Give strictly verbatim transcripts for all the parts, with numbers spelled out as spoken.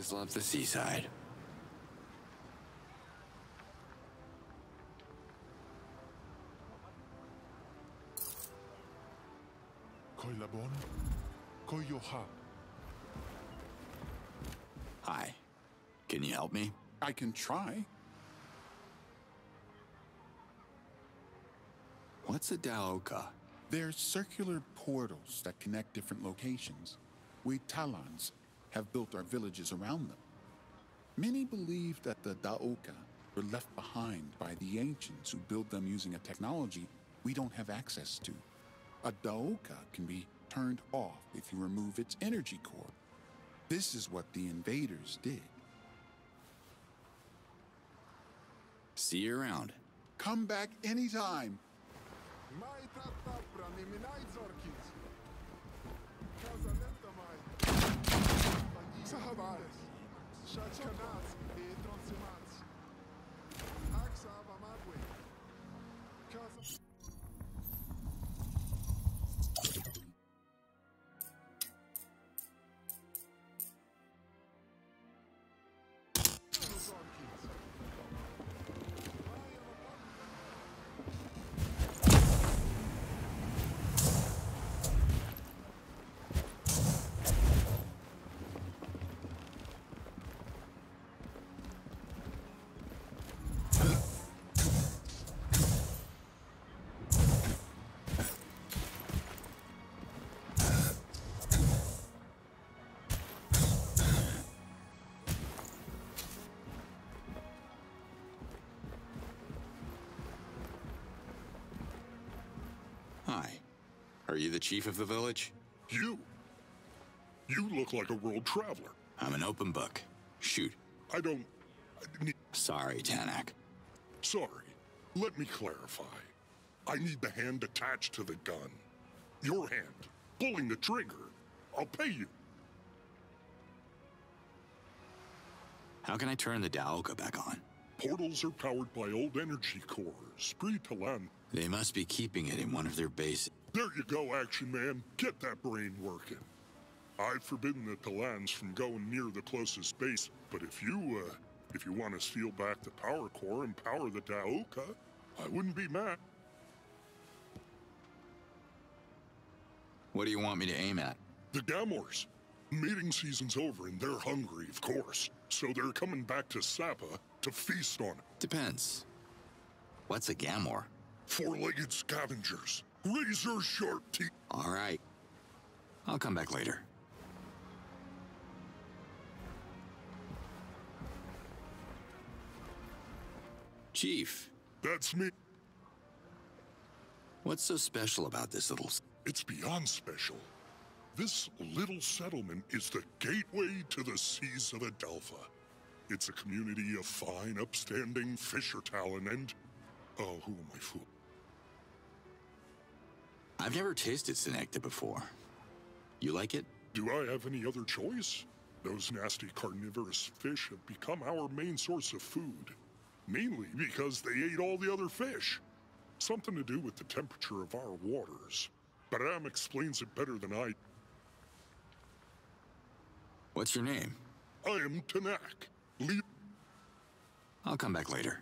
always loved the seaside. Hi. Can you help me? I can try. What's a Daoka? They're circular portals that connect different locations. We Talans have built our villages around them. Many believe that the Daoka were left behind by the ancients who built them using a technology we don't have access to. A Daoka can be turned off if you remove its energy core. This is what the invaders did. See you around. Come back anytime. Are you the chief of the village? You? You look like a world traveler. I'm an open book. Shoot. I don't... I need... Sorry, Tanak. Sorry. Let me clarify. I need the hand attached to the gun. Your hand. Pulling the trigger. I'll pay you. How can I turn the Daoka back on? Portals are powered by old energy cores. Pre-Talan. They must be keeping it in one of their bases. There you go, action man. Get that brain working. I've forbidden the Talans from going near the closest base, but if you, uh, if you want to steal back the power core and power the Daoka, I wouldn't be mad. What do you want me to aim at? The Gamors. Mating season's over and they're hungry, of course. So they're coming back to Sapa to feast on it. Depends. What's a Gamor? Four-legged scavengers. Razor sharp teeth. All right. I'll come back later. Chief. That's me. What's so special about this little... It's beyond special. This little settlement is the gateway to the seas of Adelpha. It's a community of fine, upstanding fisher talent and... Oh, who am I fooling? I've never tasted Sinecta before. You like it? Do I have any other choice? Those nasty carnivorous fish have become our main source of food. Mainly because they ate all the other fish. Something to do with the temperature of our waters. But Am explains it better than I. What's your name? I am Tanak. Le- I'll come back later.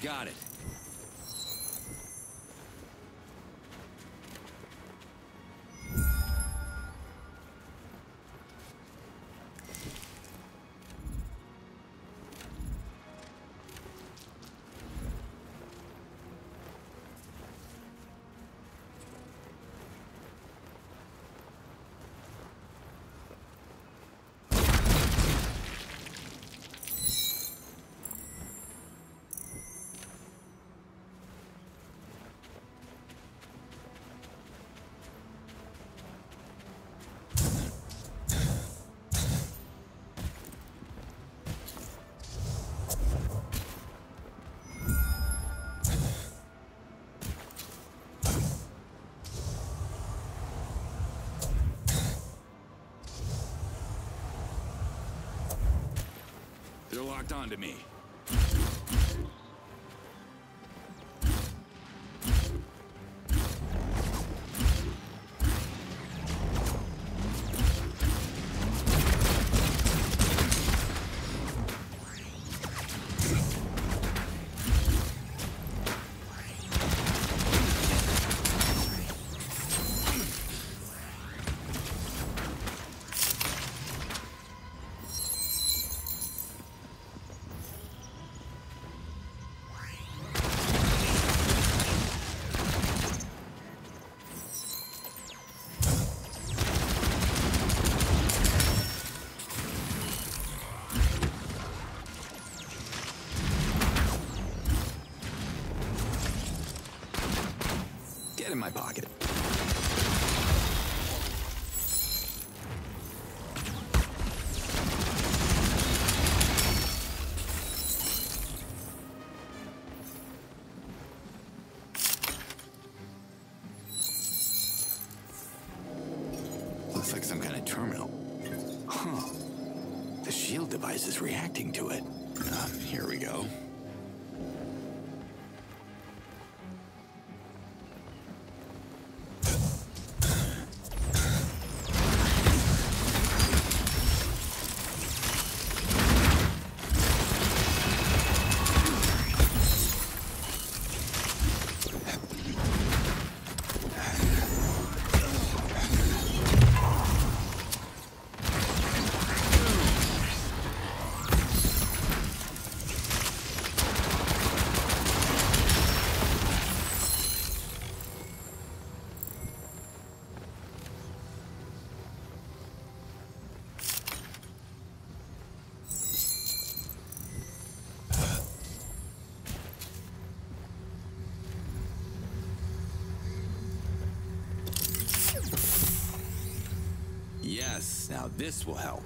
got it. They're locked onto me. In my pocket. Looks like some kind of terminal. Huh. The shield device is reacting to it. Um, here we go. Yes, now this will help.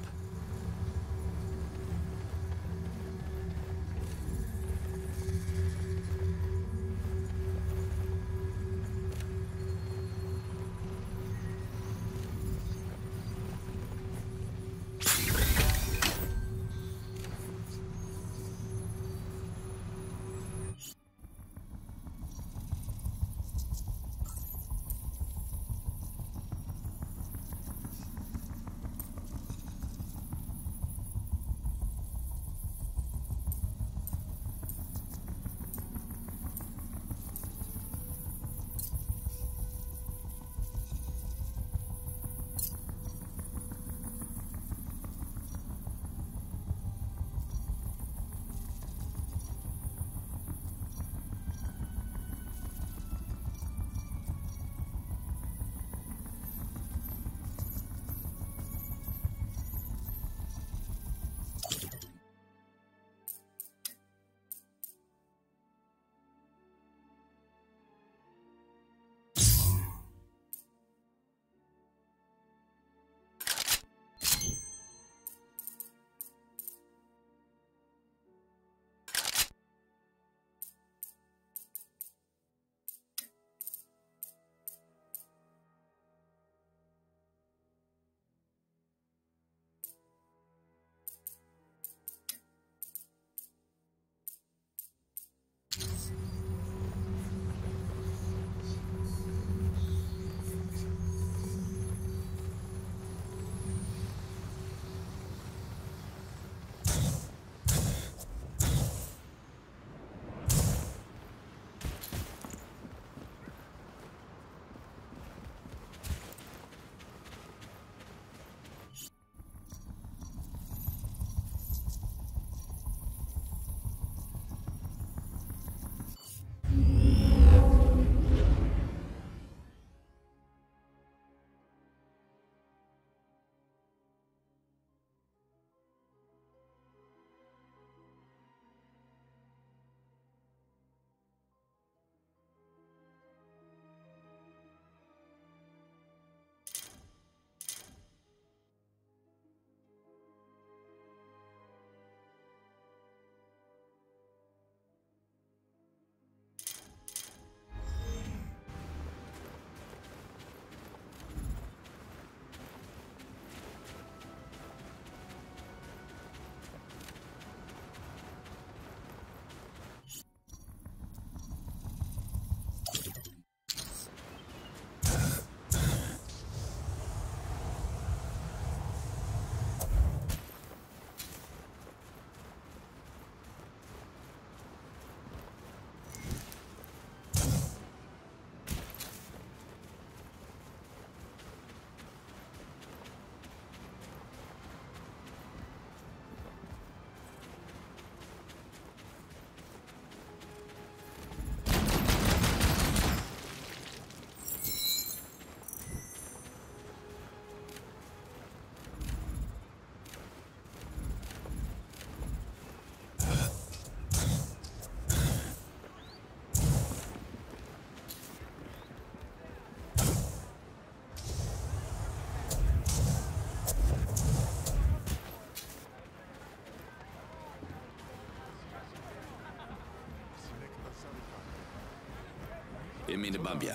Didn't mean to bump you.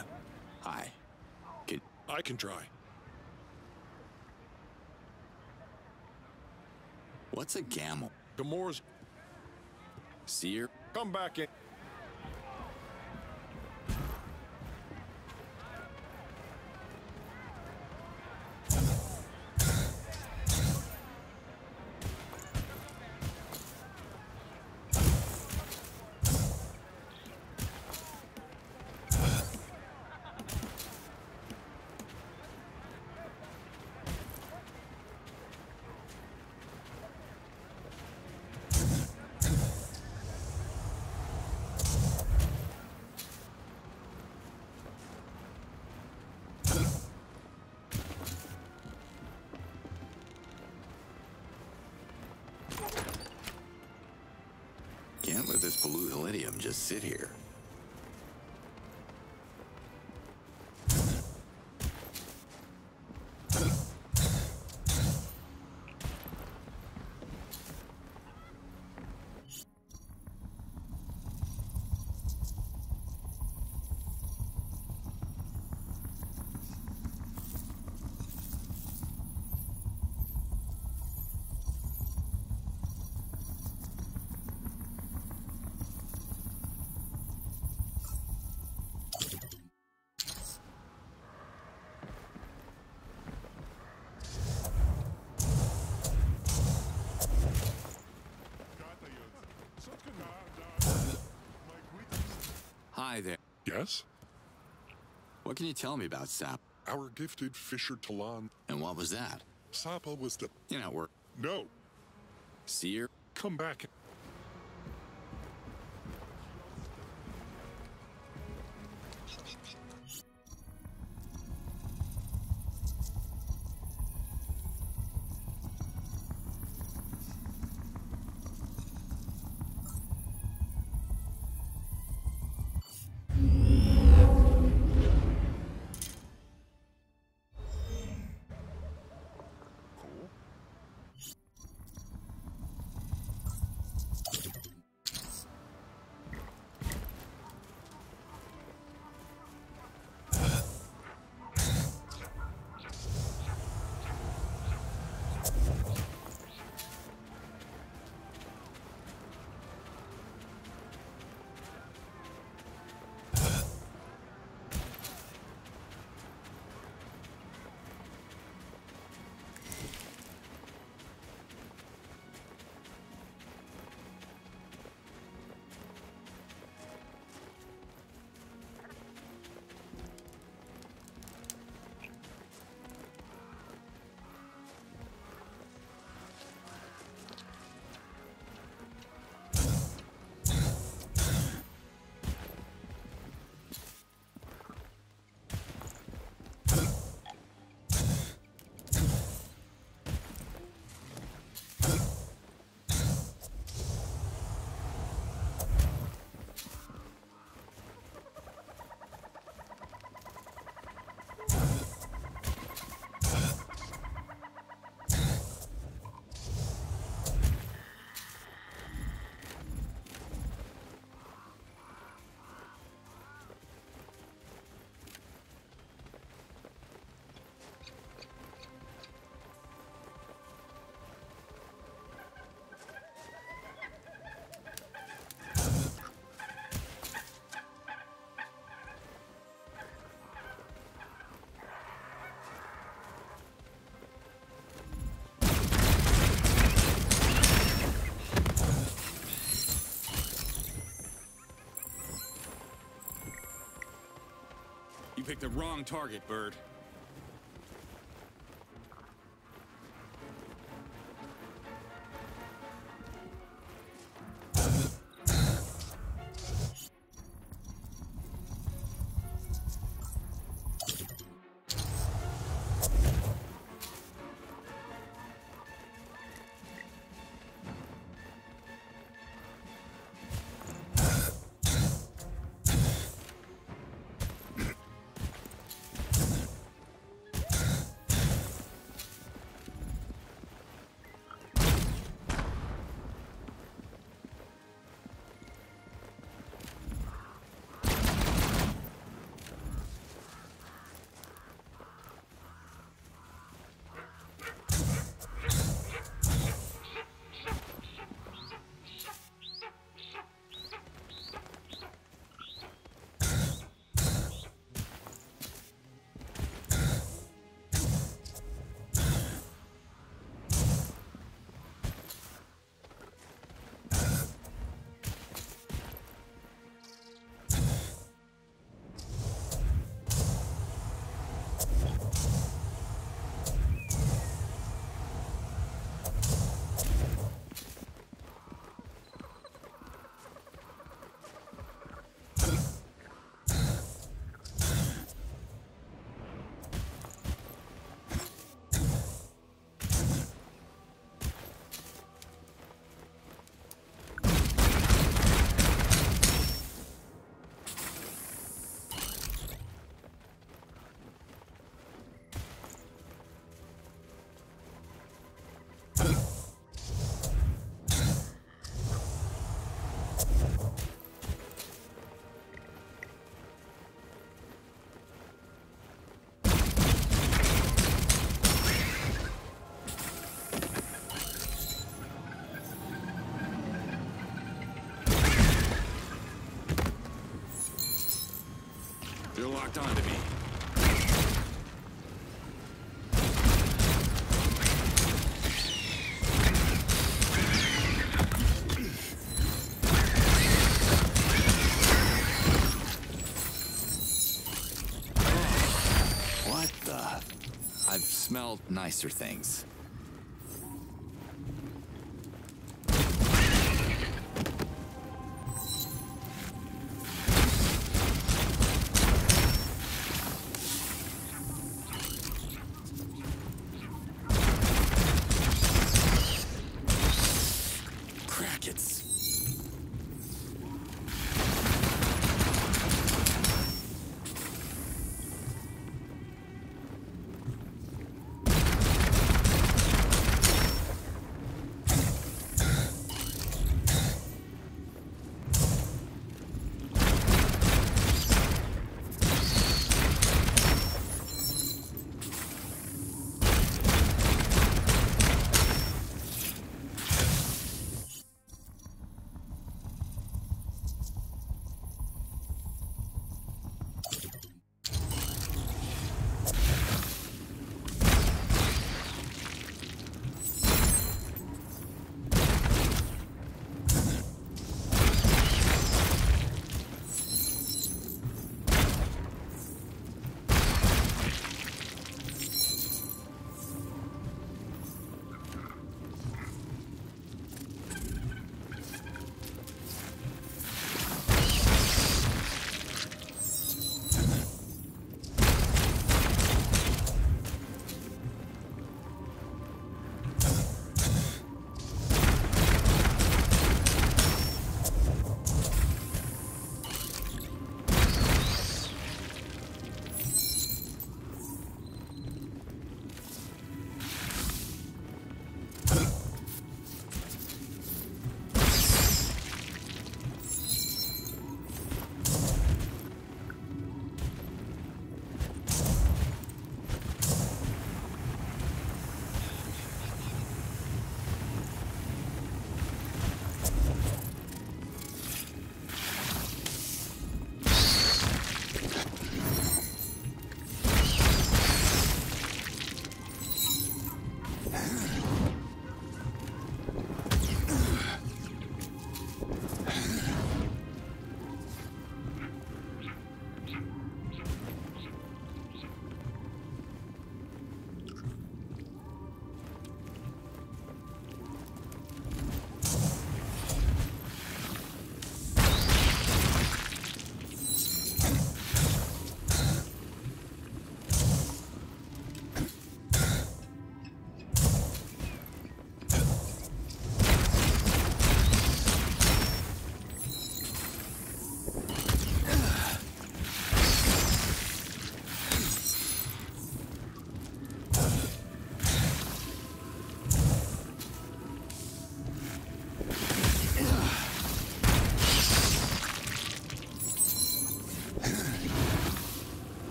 Hi. Can I can try. What's a gamble? Gamors. Seer. Come back in. Can't let this blue helium just sit here. Hi there. Yes? What can you tell me about Sapa? Our gifted fisher Talans. And what was that? Sapa was the... You're not work. No. Seer? Come back. Pick the wrong target, bird. You're locked onto me. What the? I've smelled nicer things.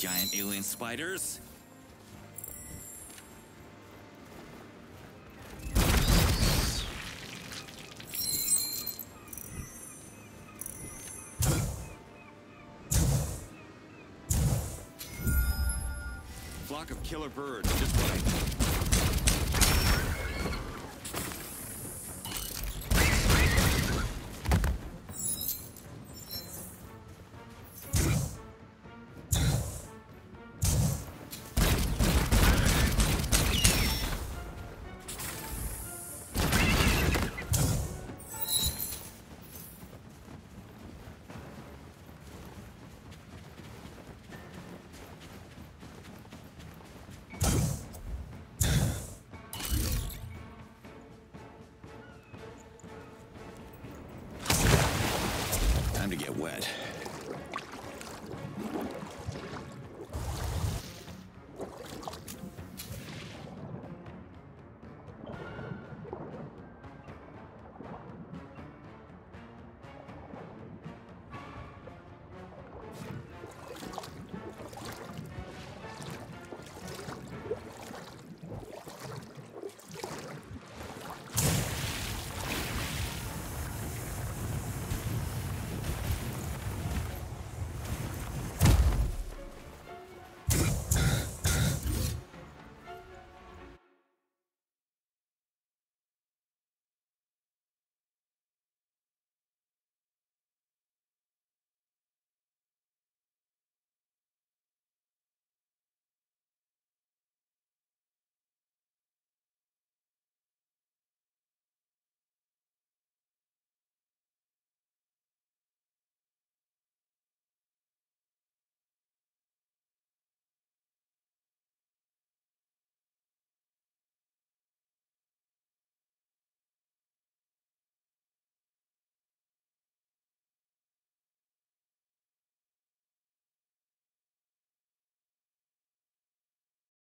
Giant alien spiders. Flock of killer birds just right.